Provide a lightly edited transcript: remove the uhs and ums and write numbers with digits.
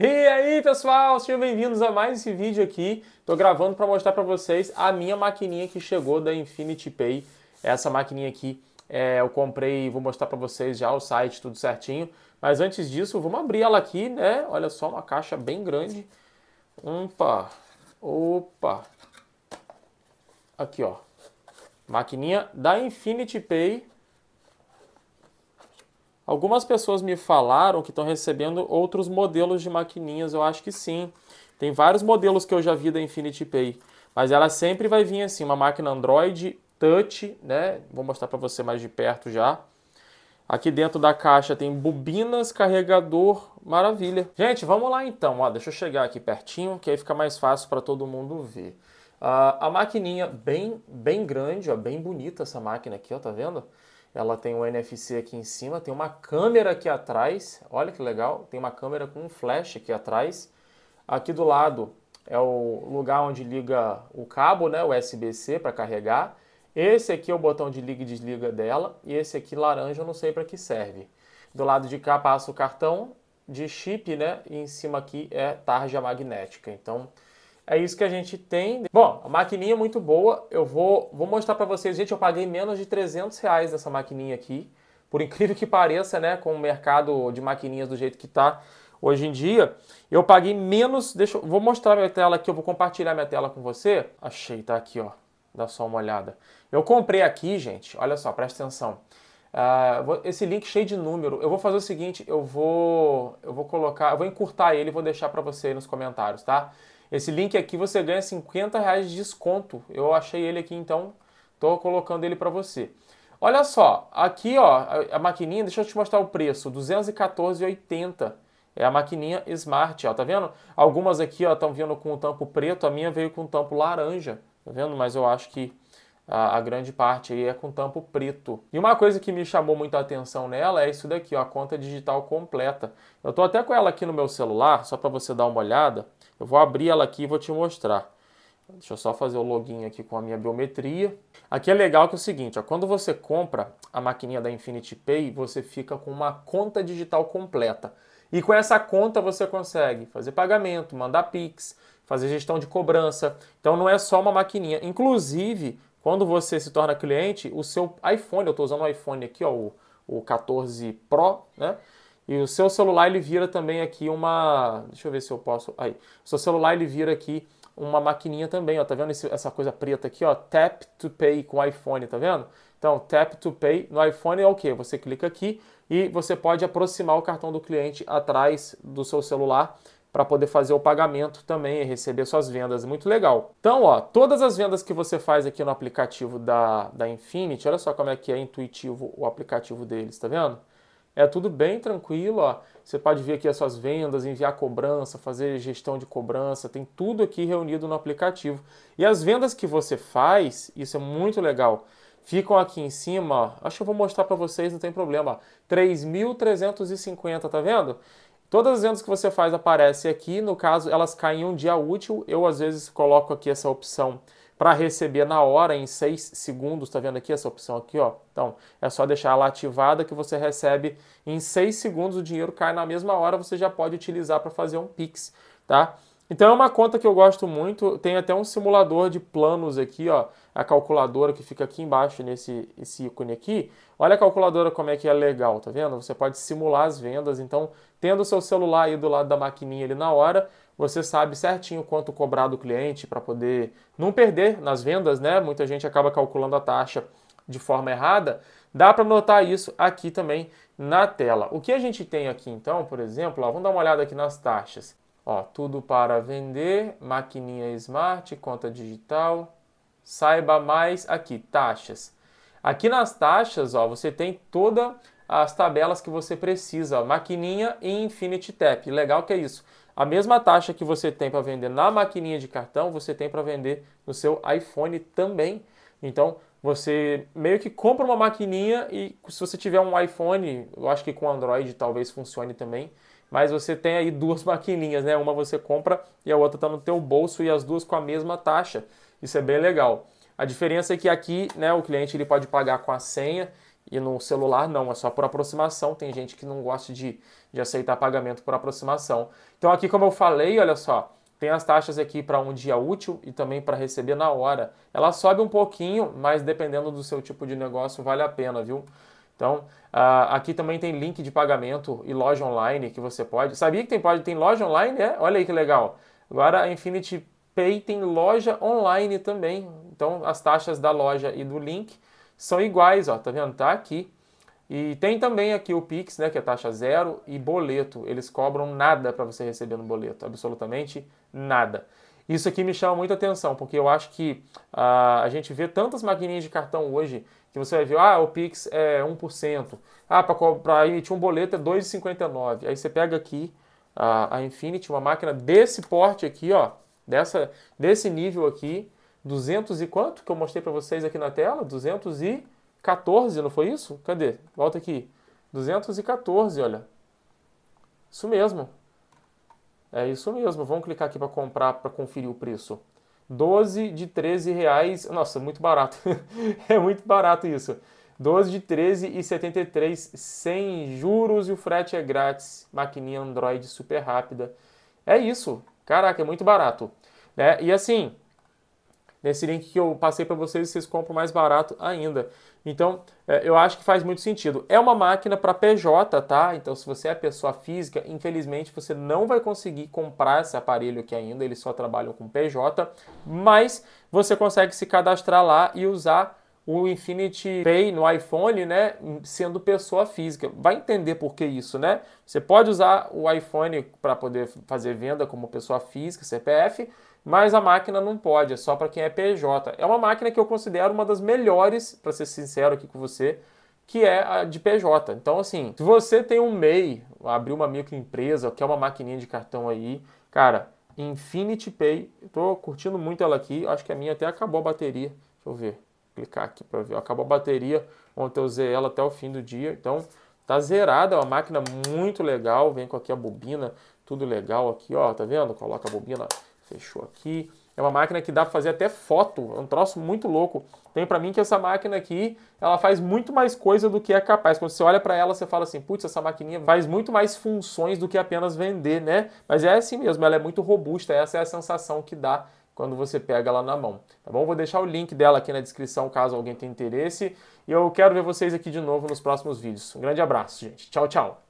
E aí pessoal, sejam bem-vindos a mais esse vídeo aqui. Tô gravando para mostrar para vocês a minha maquininha que chegou da InfinitePay. Essa maquininha aqui eu comprei, vou mostrar para vocês já o site, tudo certinho. Mas antes disso, vamos abrir ela aqui, né? Olha só, uma caixa bem grande. Opa, opa. Aqui ó, maquininha da InfinitePay. Algumas pessoas me falaram que estão recebendo outros modelos de maquininhas, eu acho que sim. Tem vários modelos que eu já vi da InfinitePay, mas ela sempre vai vir assim, uma máquina Android Touch, né? Vou mostrar para você mais de perto já. Aqui dentro da caixa tem bobinas, carregador, maravilha. Gente, vamos lá então, ó, deixa eu chegar aqui pertinho, que aí fica mais fácil para todo mundo ver. A maquininha bem grande, ó, bem bonita essa máquina aqui, ó, tá vendo? Ela tem um NFC aqui em cima, tem uma câmera aqui atrás, olha que legal, tem uma câmera com um flash aqui atrás. Aqui do lado é o lugar onde liga o cabo, né, USB-C para carregar. Esse aqui é o botão de liga e desliga dela, e esse aqui laranja eu não sei para que serve. Do lado de cá passa o cartão de chip, né, e em cima aqui é tarja magnética, então... é isso que a gente tem. Bom, a maquininha é muito boa. Eu vou mostrar pra vocês. Gente, eu paguei menos de R$300 nessa maquininha aqui. Por incrível que pareça, né? Com o mercado de maquininhas do jeito que tá hoje em dia. Eu paguei menos... Vou mostrar minha tela aqui. Eu vou compartilhar minha tela com você. Achei, tá aqui, ó. Dá só uma olhada. Eu comprei aqui, gente. Olha só, presta atenção. Esse link cheio de número. Eu vou fazer o seguinte. Eu vou colocar... eu vou encurtar ele e vou deixar pra você aí nos comentários, tá? Esse link aqui você ganha R$50 de desconto. Eu achei ele aqui, então estou colocando ele para você. Olha só, aqui ó, a maquininha, deixa eu te mostrar o preço, R$214,80. É a maquininha Smart, ó, tá vendo? Algumas aqui ó estão vindo com o tampo preto, a minha veio com o tampo laranja, tá vendo? Mas eu acho que a grande parte aí é com tampo preto. E uma coisa que me chamou muita atenção nela é isso daqui, ó, a conta digital completa. Eu tô até com ela aqui no meu celular, só para você dar uma olhada. Eu vou abrir ela aqui e vou te mostrar. Deixa eu só fazer o login aqui com a minha biometria. Aqui é legal que é o seguinte, ó, quando você compra a maquininha da InfinitePay, você fica com uma conta digital completa. E com essa conta você consegue fazer pagamento, mandar PIX, fazer gestão de cobrança. Então não é só uma maquininha. Inclusive... quando você se torna cliente, o seu iPhone, eu estou usando o iPhone aqui, ó, o 14 Pro, né? E o seu celular, ele vira também aqui uma... deixa eu ver se eu posso... aí. O seu celular, ele vira aqui uma maquininha também, ó. Tá vendo essa coisa preta aqui, ó? Tap to Pay com iPhone, tá vendo? Então, Tap to Pay no iPhone é o quê? Você clica aqui e você pode aproximar o cartão do cliente atrás do seu celular, para poder fazer o pagamento também e receber suas vendas, muito legal. Então, ó, todas as vendas que você faz aqui no aplicativo da Infinite, olha só como é que é intuitivo o aplicativo deles, tá vendo? É tudo bem tranquilo, ó. Você pode ver aqui as suas vendas, enviar cobrança, fazer gestão de cobrança, tem tudo aqui reunido no aplicativo. E as vendas que você faz, isso é muito legal, ficam aqui em cima, ó, acho que eu vou mostrar para vocês, não tem problema, 3.350, tá vendo? Todas as vendas que você faz aparecem aqui, no caso elas caem em um dia útil, eu às vezes coloco aqui essa opção para receber na hora, em 6 segundos, tá vendo aqui essa opção aqui, ó? Então é só deixar ela ativada que você recebe em 6 segundos, o dinheiro cai na mesma hora, você já pode utilizar para fazer um PIX, tá? Então é uma conta que eu gosto muito, tem até um simulador de planos aqui, ó, a calculadora que fica aqui embaixo nesse ícone aqui. Olha a calculadora como é que é legal, tá vendo? Você pode simular as vendas, então tendo o seu celular aí do lado da maquininha ali na hora, você sabe certinho quanto cobrar do cliente para poder não perder nas vendas, né? Muita gente acaba calculando a taxa de forma errada, dá para notar isso aqui também na tela. O que a gente tem aqui então, por exemplo, ó, vamos dar uma olhada aqui nas taxas. Ó, tudo para vender, maquininha Smart, conta digital, saiba mais aqui, taxas. Aqui nas taxas, ó, você tem todas as tabelas que você precisa, ó, maquininha e InfiniteTap. Legal que é isso. A mesma taxa que você tem para vender na maquininha de cartão, você tem para vender no seu iPhone também. Então, você meio que compra uma maquininha e se você tiver um iPhone, eu acho que com Android talvez funcione também, mas você tem aí duas maquininhas, né? Uma você compra e a outra está no teu bolso e as duas com a mesma taxa. Isso é bem legal. A diferença é que aqui, né, o cliente ele pode pagar com a senha E no celular não, é só por aproximação. Tem gente que não gosta de aceitar pagamento por aproximação. Então aqui, como eu falei, olha só, tem as taxas aqui para um dia útil e também para receber na hora. Ela sobe um pouquinho, mas dependendo do seu tipo de negócio, vale a pena, viu? Então, aqui também tem link de pagamento e loja online que você pode... Sabia que tem loja online? É? Olha aí que legal. Agora a InfinitePay tem loja online também. Então, as taxas da loja e do link são iguais, ó, tá vendo? Tá aqui. E tem também aqui o PIX, né, que é taxa zero, e boleto. Eles cobram nada para você receber no boleto, absolutamente nada. Isso aqui me chama muita atenção, porque eu acho que a gente vê tantas maquininhas de cartão hoje que você vai ver, ah, o PIX é 1%, ah, para emitir um boleto é 2,59. Aí você pega aqui a Infinite, uma máquina desse porte aqui, ó, desse nível aqui, 200 e quanto que eu mostrei para vocês aqui na tela? 214, não foi isso? Cadê? Volta aqui. 214, olha. Isso mesmo. É isso mesmo, vamos clicar aqui para comprar, para conferir o preço. 12 de R$13, nossa, muito barato, é muito barato isso. 12 de R$13,73, sem juros e o frete é grátis, maquininha Android super rápida. É isso, caraca, é muito barato, né? E assim, nesse link que eu passei para vocês, vocês compram mais barato ainda. Então, eu acho que faz muito sentido. É uma máquina para PJ, tá? Então, se você é pessoa física, infelizmente você não vai conseguir comprar esse aparelho aqui ainda. Eles só trabalham com PJ, mas você consegue se cadastrar lá e usar o InfinitePay no iPhone, né? Sendo pessoa física. Vai entender por que isso, né? Você pode usar o iPhone para poder fazer venda como pessoa física, CPF, mas a máquina não pode, é só para quem é PJ. É uma máquina que eu considero uma das melhores, para ser sincero aqui com você, que é a de PJ. Então, assim, se você tem um MEI, abriu uma microempresa, quer uma maquininha de cartão aí, cara, InfinitePay, eu tô curtindo muito ela aqui, acho que a minha até acabou a bateria. Deixa eu ver, clicar aqui para ver. Acabou a bateria, ontem eu usei ela até o fim do dia, então tá zerada, é uma máquina muito legal, vem com aqui a bobina, tudo legal aqui, ó, tá vendo? Coloca a bobina... Fechou aqui. É uma máquina que dá para fazer até foto, é um troço muito louco. Tem para mim que essa máquina aqui, ela faz muito mais coisa do que é capaz. Quando você olha para ela, você fala assim, putz, essa maquininha faz muito mais funções do que apenas vender, né? Mas é assim mesmo, ela é muito robusta, essa é a sensação que dá quando você pega ela na mão, tá bom? Vou deixar o link dela aqui na descrição, caso alguém tenha interesse. E eu quero ver vocês aqui de novo nos próximos vídeos. Um grande abraço, gente. Tchau, tchau.